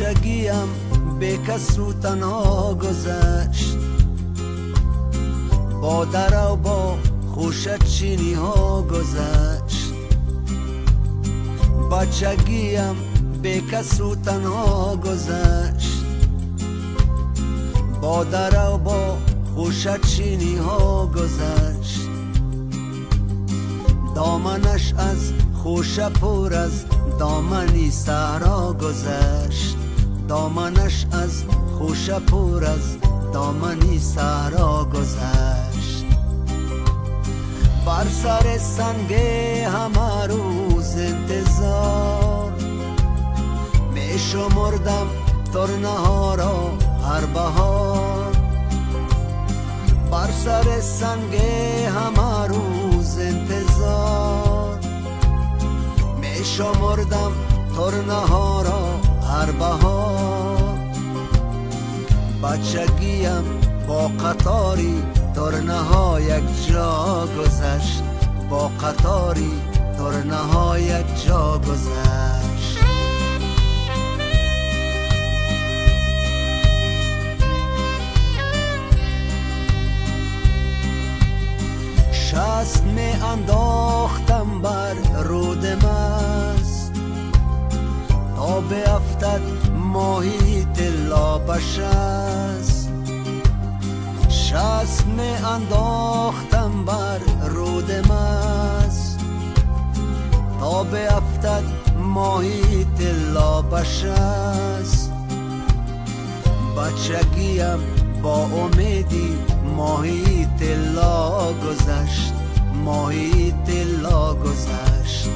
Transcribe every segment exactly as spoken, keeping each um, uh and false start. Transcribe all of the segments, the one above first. بچگیم به کس رو تنها گذشت، با در و با خوشت چینی ها گذشت. بچگیم به کس رو تنها گذشت، با در و با خوشت چینی ها گذشت. دامنش از خوشه پر از دامنی صحرا گذشت، دامنش از خوشه پر از دامنی صحرا گذشت. بر سر سنگ همه روز انتظار می شمردم ترنه ها را هر بهار. بر سر سنگ همه روز انتظار می شمردم ترنه ها را هر بهار. بچگیم با قطاری ترنه ها یک جا گذشت، با قطاری ترنه ها یک جا گذشت. شست می انداختم بر رود مست، تا بیفتد ماهی طلا بشست. شست می انداختم بر رود مست، تا بیفتد ماهی طلا بشست. بچگیم با امیدی ماهی طلا گذشت، ماهی طلا گذشت.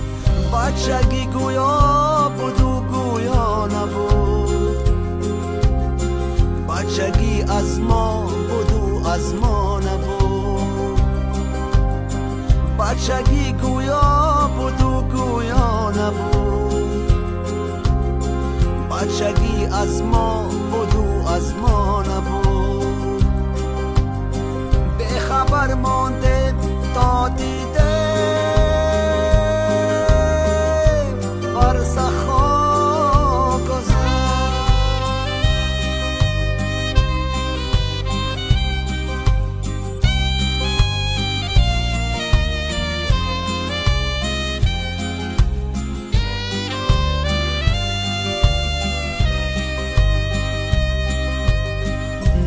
بچگی گویا بود و گویا نبود، بچگی از ما بود و از ما نبود. بچگی گویا بود و گویا نبود، بچگی از ما بود و از ما نبود. خبر مانده تا دیده فرسخ ها گذشت.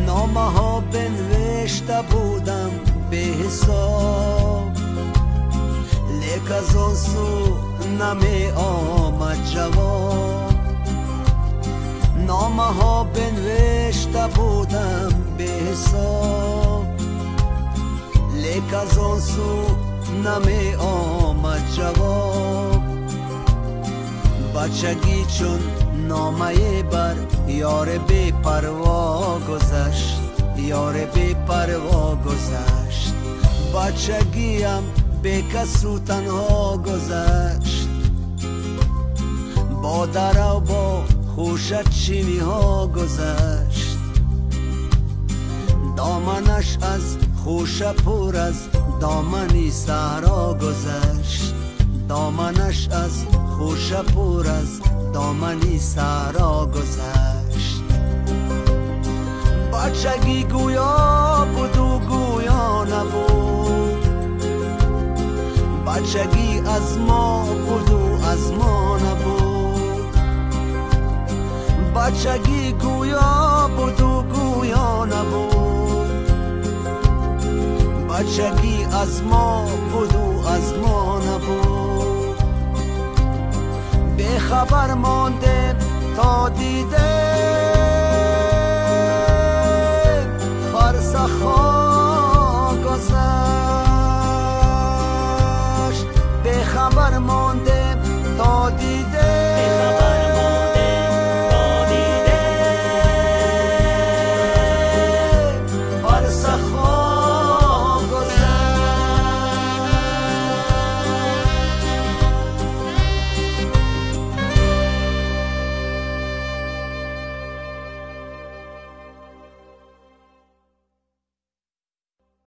نامه ها بنوشته بودم به حساب، لیک از آن سو نمی آمد جواب. نامه ها بنوشته بودم به حساب، لیک از آن سو نمی آمد جواب. بچگی چون نامه بر یار بی پروا گذشت، یار بی پروا گذشت. بچگیم به کس رو تنها گذشت، با در و با خوشت چینی ها گذشت. دامنش از خوشه پر از دامنی صحرا گذشت، دامنش از خوشه پر از دامنی صحرا گذشت. بچگی گویا بود و گویا نبود، بچگی از ما بود و از ما نبود. بچگی گویا بود و گویا نبود، بچگی از ما بود و از ما نبود. بی خبر مانده تا دیده